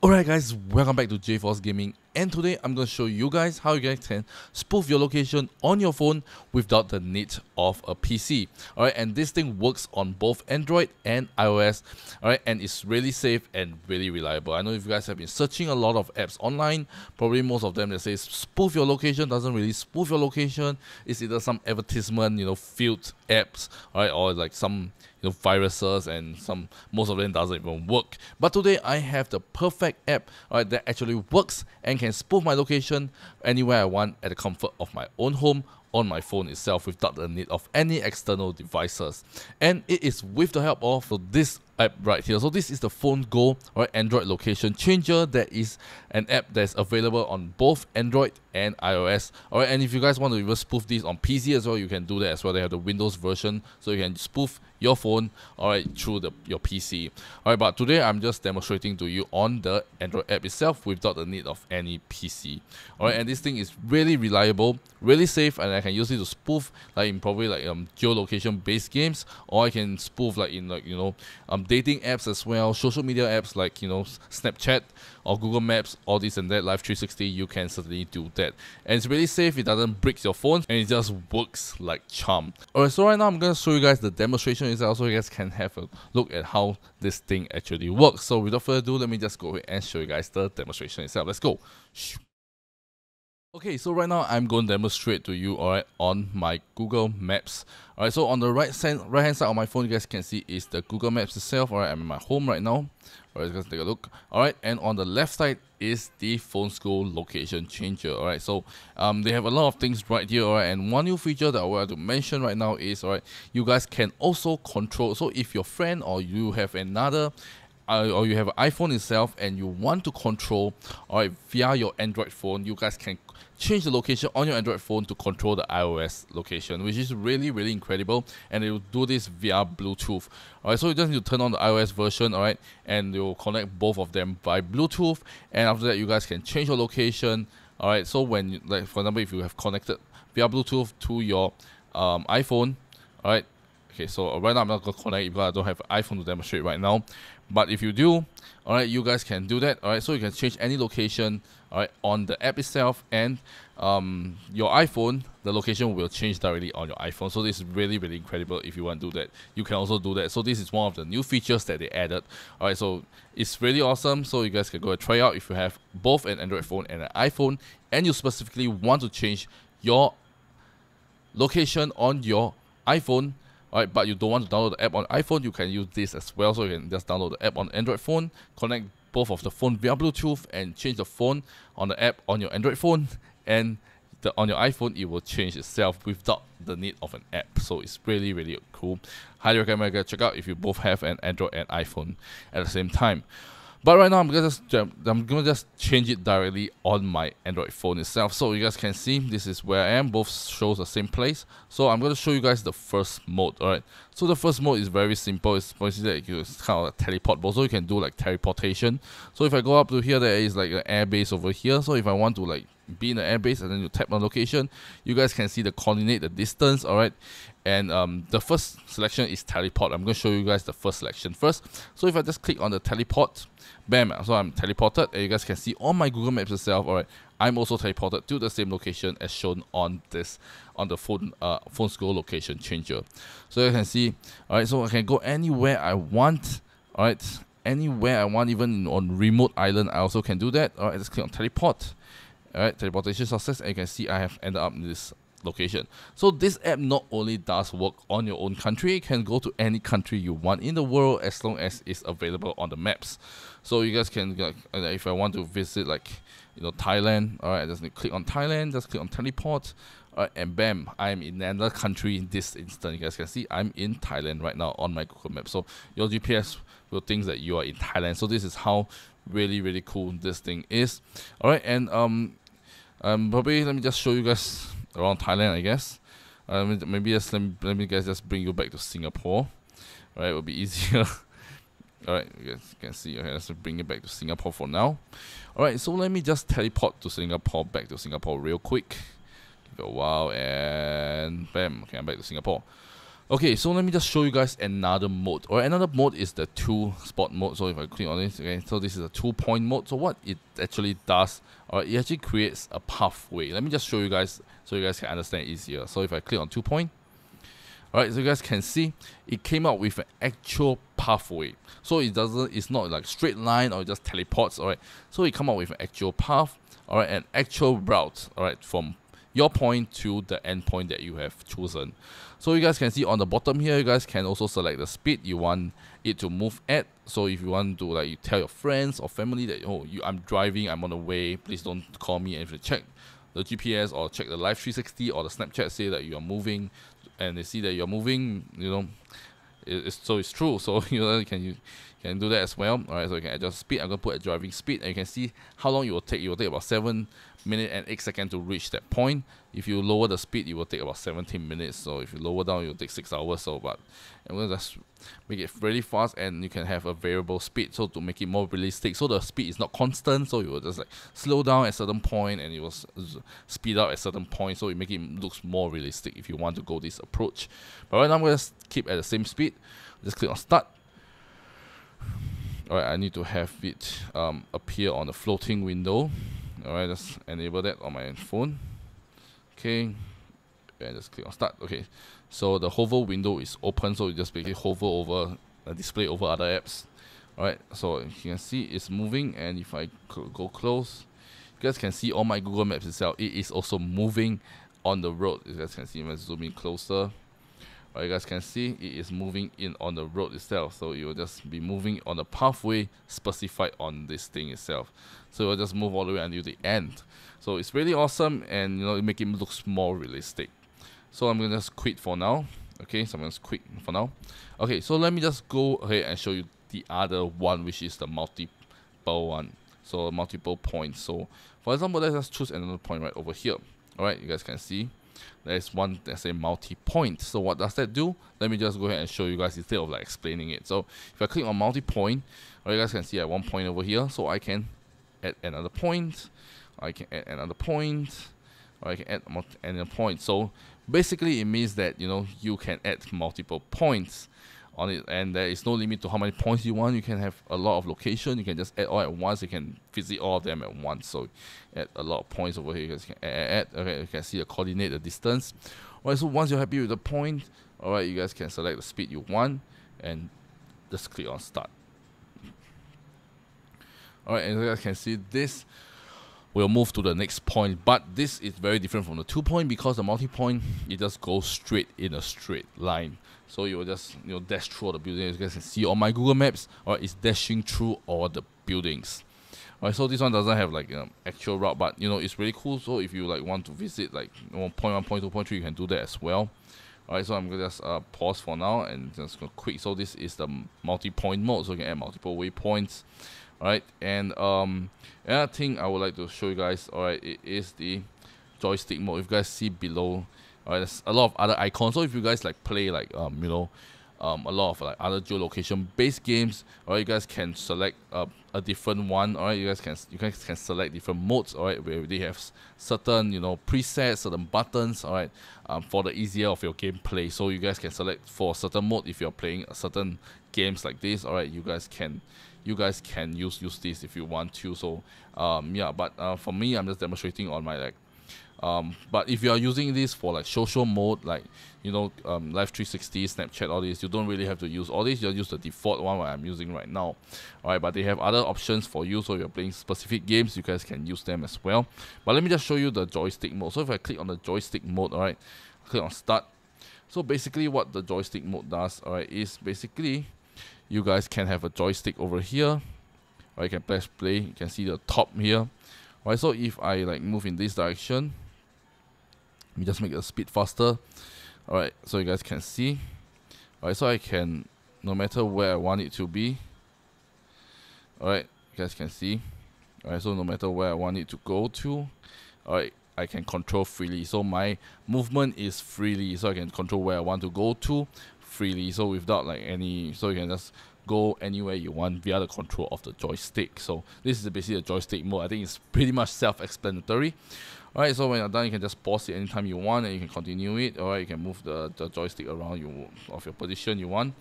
Alright guys, welcome back to JForce Gaming, and today I'm going to show you guys how you guys can spoof your location on your phone without the need of a PC. Alright, and this thing works on both Android and iOS. Alright, and it's really safe and really reliable. I know if you guys have been searching a lot of apps online, probably most of them that say spoof your location doesn't really spoof your location. It's either some advertisement, you know, field apps, alright, or like some, you know, viruses, and most of them doesn't even work. But today I have the perfect app, alright, that actually works and can spoof my location anywhere I want at the comfort of my own home on my phone itself without the need of any external devices. And it is with the help of this app right here. So this is the FonesGo, right, Android Location Changer. That is an app that's available on both Android and iOS. Alright, and if you guys want to even spoof this on PC as well, you can do that as well. They have the Windows version, so you can spoof your phone, alright, through your PC. Alright, but today I'm just demonstrating to you on the Android app itself without the need of any PC. Alright, and this thing is really reliable, really safe, and I can use it to spoof like in probably like geolocation based games, or I can spoof like in like, you know, dating apps as well, social media apps like, you know, Snapchat or Google Maps, all this and that, Life360. You can certainly do that, and it's really safe. It doesn't break your phone, and it just works like charm. Alright, so right now I'm gonna show you guys the demonstration itself, so you guys can have a look at how this thing actually works. So without further ado, let me just go ahead and show you guys the demonstration itself. Let's go. Okay, so right now I'm going to demonstrate to you, alright, on my Google Maps. Alright, so on the right hand side of my phone, you guys can see is the Google Maps itself. Alright, I'm in my home right now. Alright, let's take a look. Alright, and on the left side is the FonesGo Location Changer. Alright, so they have a lot of things right here. Alright, and one new feature that I want to mention right now is, alright, you guys can also control. So if your friend or you have another, or you have an iPhone itself and you want to control, alright, via your Android phone, you guys can change the location on your Android phone to control the iOS location, which is really, really incredible. And it will do this via Bluetooth. Alright, so you just need to turn on the iOS version, alright, and it will connect both of them by Bluetooth. And after that, you guys can change your location. Alright, so when, you, like for example, if you have connected via Bluetooth to your iPhone, alright. Okay, so right now I'm not going to connect because I don't have an iPhone to demonstrate right now. But if you do, alright, you guys can do that. Alright, so you can change any location, alright, on the app itself, and your iPhone, the location will change directly on your iPhone. So this is really, really incredible. If you want to do that, you can also do that. So this is one of the new features that they added. Alright, so it's really awesome. So you guys can go and try out if you have both an Android phone and an iPhone, and you specifically want to change your location on your iPhone. Alright, but you don't want to download the app on iPhone, you can use this as well. So you can just download the app on Android phone, connect both of the phone via Bluetooth, and change the phone on the app on your Android phone, and on your iPhone it will change itself without the need of an app. So it's really, really cool. Highly recommend you guys check out if you both have an Android and iPhone at the same time. But right now I'm gonna just change it directly on my Android phone itself. So you guys can see this is where I am. Both shows the same place. So I'm gonna show you guys the first mode. Alright. So the first mode is very simple. It's basically like, you know, it's kind of like teleport mode. So you can do like teleportation. So if I go up to here, there is like an airbase over here. So if I want to like be in the airbase and then you tap on location, you guys can see the coordinate, the distance, alright. And the first selection is teleport. I'm going to show you guys the first selection first. So if I just click on the teleport, bam, so I'm teleported, and you guys can see on my Google Maps itself, alright, I'm also teleported to the same location as shown on this, on the phone, FonesGo Location Changer. So you can see, alright, so I can go anywhere I want, alright, anywhere I want, even on remote island, I also can do that. Alright, just click on teleport. Alright, teleportation success, and you can see I have ended up in this location. So this app not only does work on your own country, it can go to any country you want in the world as long as it's available on the maps. So you guys can, like, if I want to visit like, you know, Thailand, alright, I just need to click on Thailand, just click on teleport, alright, and bam, I'm in another country in this instant. You guys can see I'm in Thailand right now on my Google Maps. So your GPS will think that you are in Thailand. So this is how really, really cool this thing is. Alright, and probably let me just show you guys around Thailand, I guess. Maybe just let me guys just bring you back to Singapore. Alright, it will be easier. Alright, you guys can see. Okay, let's bring it back to Singapore for now. Alright, so let me just teleport to Singapore, back to Singapore real quick. Give it a while, and bam, okay, I'm back to Singapore. Okay, so let me just show you guys another mode. Or another mode is the two spot mode. So if I click on this, okay, so this is a 2 point mode. So what it actually does, or it actually creates a pathway. Let me just show you guys so you guys can understand easier. So if I click on 2 point, alright, so you guys can see it came out with an actual pathway. So it doesn't, it's not like straight line or just teleports, alright. So it come out with an actual path, alright, an actual route, alright, from your point to the end point that you have chosen. So you guys can see on the bottom here, you guys can also select the speed you want it to move at. So if you want to, like, you tell your friends or family that, oh, I'm driving, I'm on the way, please don't call me. And if you check the GPS or check the Life360 or the Snapchat, say that you are moving, and they see that you're moving, you know, it's true. So you can do that as well. All right, so you can adjust speed. I'm gonna put a driving speed, and you can see how long it will take. It will take about 7 minutes and 8 seconds to reach that point. If you lower the speed, it will take about 17 minutes. So if you lower down, it will take 6 hours. So, but I'm gonna just make it really fast, and you can have a variable speed. So to make it more realistic, so the speed is not constant. So you will just like slow down at certain point, and it will speed up at certain point. So it make it looks more realistic if you want to go this approach. But right now I'm gonna keep at the same speed. Just click on start. Alright, I need to have it appear on the floating window. Alright, just enable that on my phone. Okay, and just click on start. Okay, so the hover window is open, so you just basically hover over, display over other apps. Alright, so you can see it's moving, and if I go close, you guys can see on my Google Maps itself, it is also moving on the road. You guys can see, if I zoom in closer, you guys can see it is moving in on the road itself. So it will just be moving on the pathway specified on this thing itself. So it will just move all the way until the end. So it's really awesome, and you know, it makes it look more realistic. So I'm gonna just quit for now. Okay, so I'm gonna quit for now. Okay, so let me just go ahead and show you the other one, which is the multiple one. So multiple points. So for example, let's just choose another point right over here. All right, you guys can see there's one that's a multi-point. So what does that do? Let me just go ahead and show you guys instead of like explaining it. So if I click on multi-point, you guys can see I have 1 point over here. So I can add another point, I can add another point, or I can add another point. So basically it means that, you know, you can add multiple points on it, and there is no limit to how many points you want. You can have a lot of location. You can just add all at once. You can visit all of them at once. So add a lot of points over here. You guys can add. Okay, you can see the coordinate, the distance. Alright, so once you're happy with the point, alright, you guys can select the speed you want and just click on start. Alright, and you guys can see this will move to the next point, but this is very different from the 2 point, because the multi-point, it just goes straight in a straight line. So you will just, you know, dash through all the buildings. You guys can see on my Google Maps, or it's dashing through all the buildings. Alright, so this one doesn't have like an actual route, but you know, it's really cool. So if you like want to visit like point 1, point 2, point 3, you can do that as well. Alright, so I'm gonna just pause for now and just go quick. So this is the multi-point mode, so you can add multiple waypoints. Alright, and another thing I would like to show you guys, alright, it is the joystick mode. If you guys see below, alright, there's a lot of other icons. So if you guys like play like you know, a lot of like other geolocation based games, alright, you guys can select a different one. Alright, you guys can select different modes. Alright, where they have certain, you know, presets, certain buttons. Alright, for the easier of your gameplay. So you guys can select for a certain mode if you're playing a certain games like this. Alright, you guys can use this if you want to. So yeah, but for me, I'm just demonstrating on my like but if you are using this for like social mode, like, you know, Life360, Snapchat, all this, you don't really have to use all this. You'll use the default one where I'm using right now. Alright, but they have other options for you. So if you're playing specific games, you guys can use them as well. But let me just show you the joystick mode. So if I click on the joystick mode, alright, click on start. So basically what the joystick mode does, alright, is basically you guys can have a joystick over here, or you can press play. You can see the top here. Alright, so if I like move in this direction, let me just make the speed faster. Alright, so you guys can see. Alright, so I can, no matter where I want it to be. Alright, you guys can see. Alright, so no matter where I want it to go to, alright, I can control freely. So my movement is freely, so I can control where I want to go to freely. So without like any, so you can just go anywhere you want via the control of the joystick. So this is basically a joystick mode. I think it's pretty much self-explanatory. Alright, so when you're done, you can just pause it anytime you want and you can continue it. Alright, you can move the joystick around your position you want.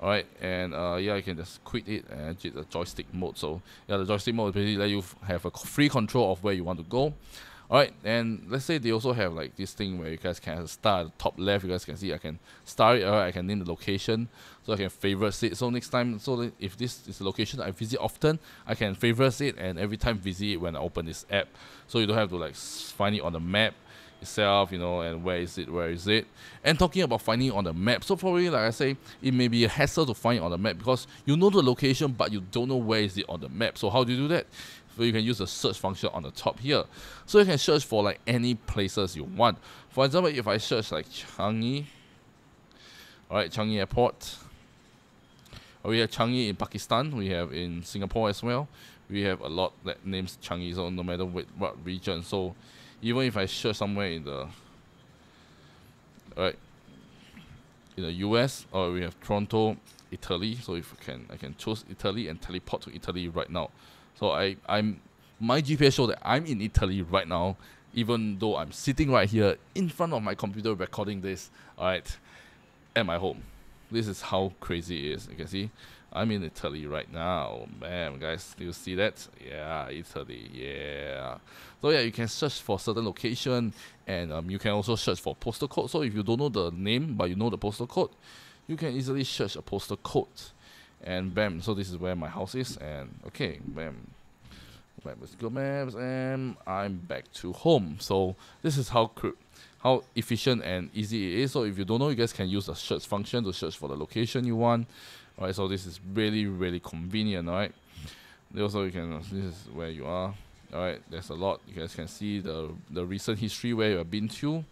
Alright, and yeah, you can just quit it and hit the joystick mode. So yeah, the joystick mode basically let you have a free control of where you want to go. Alright, and let's say they also have like this thing where you guys can star at the top left. You guys can see I can star it. Alright, I can name the location, so I can favorite it. So next time, so if this is a location I visit often, I can favorite it and every time visit it when I open this app. So you don't have to like find it on the map itself, you know, and where is it. And talking about finding on the map, so probably like I say, it may be a hassle to find it on the map because you know the location but you don't know where is it on the map. So how do you do that? So you can use the search function on the top here. So you can search for like any places you want. For example, if I search like Changi, alright, Changi Airport. We have Changi in Pakistan, we have in Singapore as well. We have a lot that names Changi, so no matter what region. So even if I search somewhere in the in the US, or we have Toronto, Italy. So if I can choose Italy and teleport to Italy right now. So my GPS shows that I'm in Italy right now, even though I'm sitting right here in front of my computer recording this, alright, at my home. This is how crazy it is. You can see I'm in Italy right now. Man, guys, do you see that? Yeah, Italy, yeah. So yeah, you can search for certain location, and you can also search for postal code. So if you don't know the name but you know the postal code, you can easily search a postal code. And bam, so this is where my house is, and okay, bam, let's go maps, and I'm back to home. So this is how efficient and easy it is. So if you don't know, you guys can use the search function to search for the location you want. Alright, so this is really, really convenient, alright. Also, you can, this is where you are. Alright, there's a lot. You guys can see the recent history where you have been to.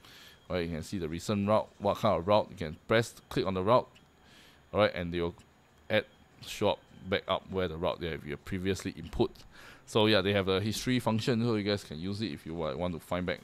Alright, you can see the recent route, what kind of route. You can click on the route. Alright, and they will show up back up where the route there if you previously input. So yeah, they have a history function, so you guys can use it if you want to find back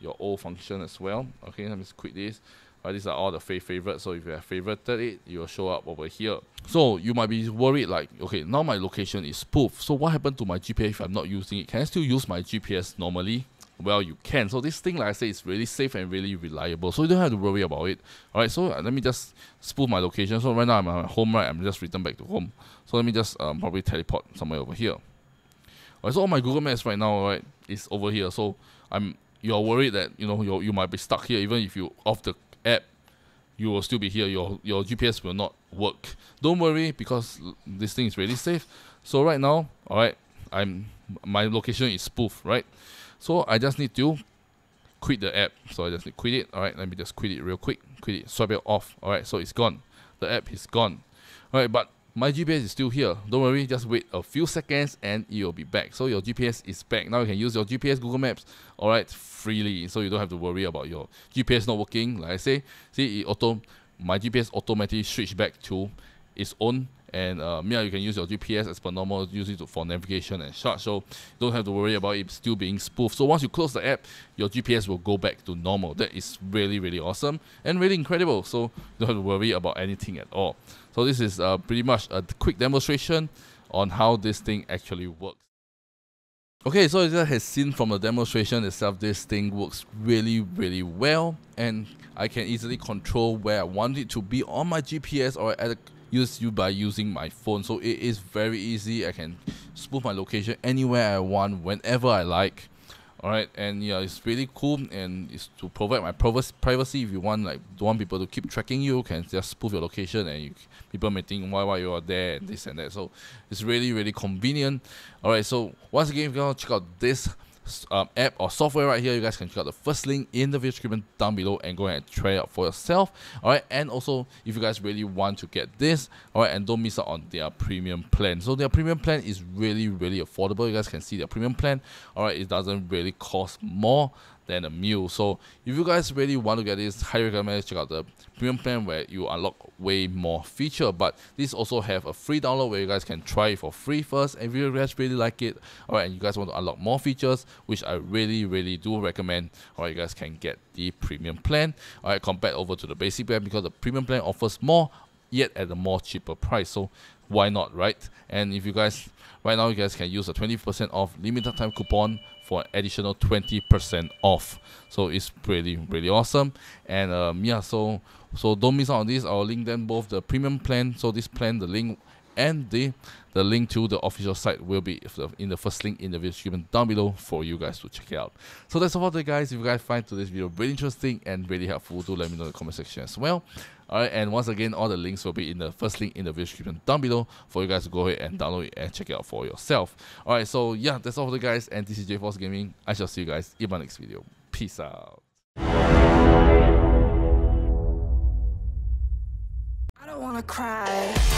your old function as well. Okay, let me just quit this. All right, these are all the favorites, so if you have favorited it, it will show up over here. So you might be worried like, okay, now my location is spoofed, so what happened to my GPS if I'm not using it? Can I still use my GPS normally? Well, you can. So this thing, like I say, is really safe and really reliable, so you don't have to worry about it. Alright, so let me just spoof my location. So right now I'm at home, right? I'm just returned back to home. So let me just probably teleport somewhere over here. Alright, so all my Google Maps right now, right, is over here. So you're worried that, you know, you might be stuck here. Even if you off the app, you will still be here. Your GPS will not work. Don't worry, because this thing is really safe. So right now, alright, my location is spoofed, right? So I just need to quit the app. So I just need to quit it. Alright, let me just quit it real quick. Quit it, swipe it off. Alright, so it's gone. The app is gone. Alright, but my GPS is still here. Don't worry, just wait a few seconds and it will be back. So your GPS is back. Now you can use your GPS, Google Maps, alright, freely. So you don't have to worry about your GPS not working. Like I say, see, my GPS automatically switched back to its own. And yeah, you can use your GPS as per normal, use it for navigation and such. So you don't have to worry about it still being spoofed. So once you close the app, your GPS will go back to normal. That is really, really awesome and really incredible. So you don't have to worry about anything at all. So this is pretty much a quick demonstration on how this thing actually works. Okay, so as you have seen from the demonstration itself, this thing works really, really well. And I can easily control where I want it to be on my GPS or at a by using my phone. So it is very easy. I can spoof my location anywhere I want, whenever I like. Alright, and yeah, it's really cool, and it's to provide my privacy. If you don't want people to keep tracking you, can just spoof your location, and people may think why you are there and this and that. So it's really, really convenient. Alright, so once again, if you want to check out this app or software right here, you guys can check out the first link in the video description down below and go ahead and try it out for yourself. Alright, and also if you guys really want to get this, alright, and don't miss out on their premium plan. So their premium plan is really, really affordable. You guys can see their premium plan, alright, it doesn't really cost more than a meal. So if you guys really want to get this, highly recommend check out the premium plan where you unlock way more feature. But this also have a free download where you guys can try it for free first. If you guys really like it, alright, and you guys want to unlock more features, which I really, really do recommend, alright, you guys can get the premium plan. Alright, compared over to the basic plan, because the premium plan offers more yet at a more cheaper price. So why not, right? And if you guys, right now you guys can use a 20% off limited time coupon for an additional 20% off. So it's really awesome. And yeah, so don't miss out on this. I'll link them both, the premium plan, so this plan, the link and the link to the official site will be in the first link in the video description down below for you guys to check it out. So that's all for today, guys. If you guys find today's video really interesting and really helpful, do let me know in the comment section as well. Alright, and once again, all the links will be in the first link in the video description down below for you guys to go ahead and download it and check it out for yourself. Alright, so yeah, that's all for today, guys, and this is JForce Gaming. I shall see you guys in my next video. Peace out. I don't wanna cry.